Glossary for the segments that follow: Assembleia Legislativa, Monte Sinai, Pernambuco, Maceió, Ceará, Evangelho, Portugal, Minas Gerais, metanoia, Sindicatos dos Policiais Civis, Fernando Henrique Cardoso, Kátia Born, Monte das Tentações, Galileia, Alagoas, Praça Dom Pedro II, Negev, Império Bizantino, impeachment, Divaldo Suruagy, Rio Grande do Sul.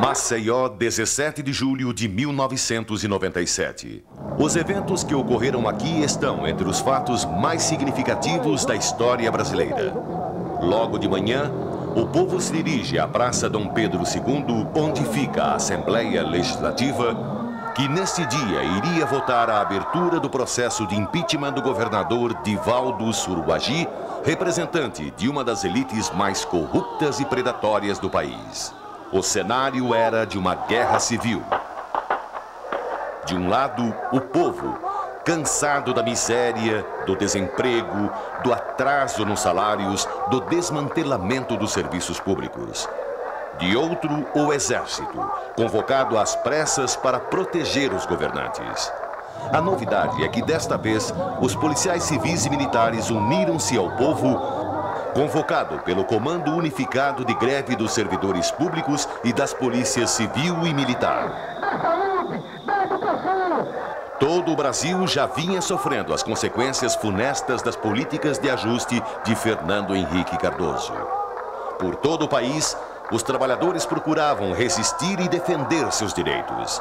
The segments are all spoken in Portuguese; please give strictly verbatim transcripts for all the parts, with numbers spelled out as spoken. Maceió, dezessete de julho de mil novecentos e noventa e sete. Os eventos que ocorreram aqui estão entre os fatos mais significativos da história brasileira. Logo de manhã, o povo se dirige à Praça Dom Pedro segundo, onde fica a Assembleia Legislativa, que nesse dia iria votar a abertura do processo de impeachment do governador Divaldo Suruagy, representante de uma das elites mais corruptas e predatórias do país. O cenário era de uma guerra civil. De um lado, o povo, cansado da miséria, do desemprego, do atraso nos salários, do desmantelamento dos serviços públicos. De outro, o exército, convocado às pressas para proteger os governantes. A novidade é que, desta vez, os policiais civis e militares uniram-se ao povo, convocado pelo Comando Unificado de Greve dos Servidores Públicos e das Polícias Civil e Militar. Todo o Brasil já vinha sofrendo as consequências funestas das políticas de ajuste de Fernando Henrique Cardoso. Por todo o país, os trabalhadores procuravam resistir e defender seus direitos.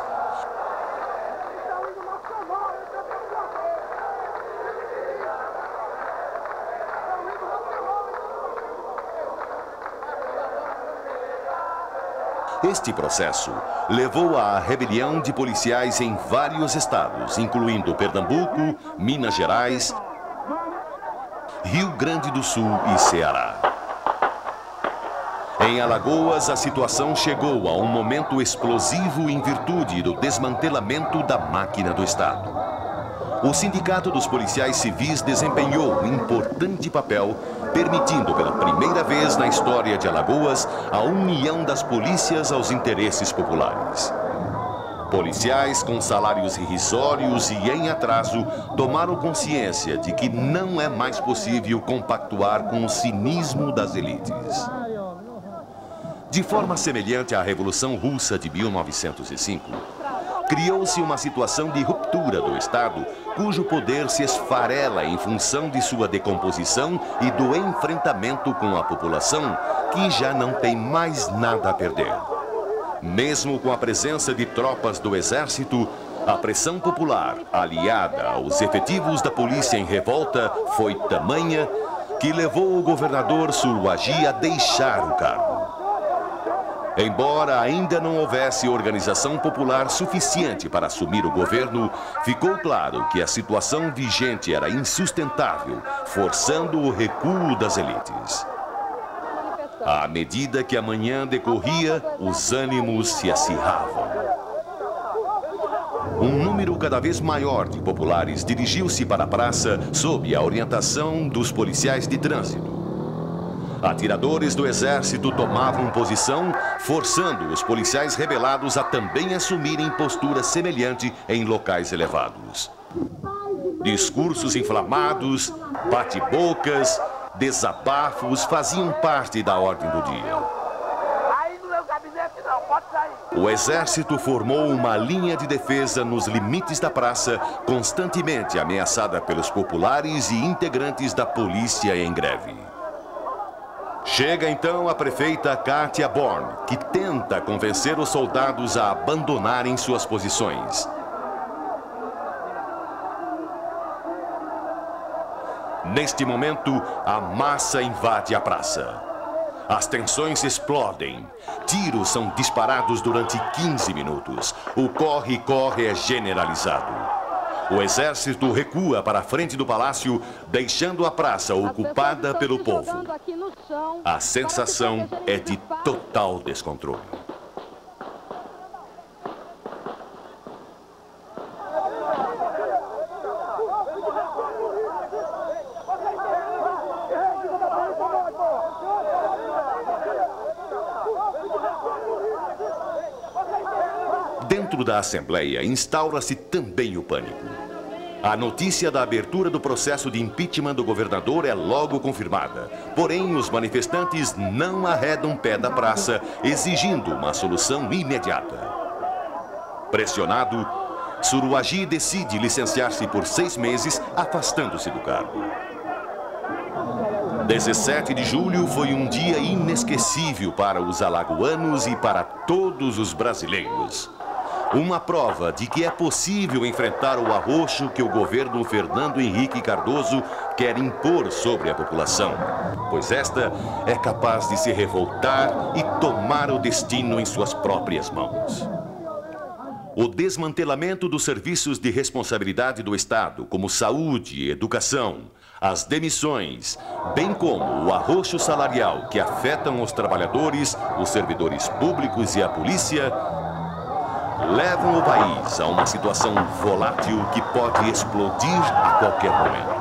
Este processo levou à rebelião de policiais em vários estados, incluindo Pernambuco, Minas Gerais, Rio Grande do Sul e Ceará. Em Alagoas, a situação chegou a um momento explosivo em virtude do desmantelamento da máquina do Estado. O Sindicato dos Policiais Civis desempenhou um importante papel, permitindo pela primeira vez na história de Alagoas a união das polícias aos interesses populares. Policiais com salários irrisórios e em atraso tomaram consciência de que não é mais possível compactuar com o cinismo das elites. De forma semelhante à Revolução Russa de mil novecentos e cinco, criou-se uma situação de ruptura do Estado, cujo poder se esfarela em função de sua decomposição e do enfrentamento com a população, que já não tem mais nada a perder. Mesmo com a presença de tropas do Exército, a pressão popular, aliada aos efetivos da polícia em revolta, foi tamanha que levou o governador Suruagy a deixar o cargo. Embora ainda não houvesse organização popular suficiente para assumir o governo, ficou claro que a situação vigente era insustentável, forçando o recuo das elites. À medida que a manhã decorria, os ânimos se acirravam. Um número cada vez maior de populares dirigiu-se para a praça sob a orientação dos policiais de trânsito. Atiradores do exército tomavam posição, forçando os policiais rebelados a também assumirem postura semelhante em locais elevados. Discursos inflamados, bate-bocas, desabafos faziam parte da ordem do dia. O exército formou uma linha de defesa nos limites da praça, constantemente ameaçada pelos populares e integrantes da polícia em greve. Chega então a prefeita Kátia Born, que tenta convencer os soldados a abandonarem suas posições. Neste momento, a massa invade a praça. As tensões explodem. Tiros são disparados durante quinze minutos. O corre-corre é generalizado. O exército recua para a frente do palácio, deixando a praça ocupada pelo povo. A sensação é de total descontrole. Dentro da Assembleia, instaura-se também o pânico. A notícia da abertura do processo de impeachment do governador é logo confirmada. Porém, os manifestantes não arredam pé da praça, exigindo uma solução imediata. Pressionado, Suruagy decide licenciar-se por seis meses, afastando-se do cargo. dezessete de julho foi um dia inesquecível para os alagoanos e para todos os brasileiros. Uma prova de que é possível enfrentar o arroxo que o governo Fernando Henrique Cardoso quer impor sobre a população, pois esta é capaz de se revoltar e tomar o destino em suas próprias mãos. O desmantelamento dos serviços de responsabilidade do Estado, como saúde e educação, as demissões, bem como o arroxo salarial que afetam os trabalhadores, os servidores públicos e a polícia, levam o país a uma situação volátil que pode explodir a qualquer momento.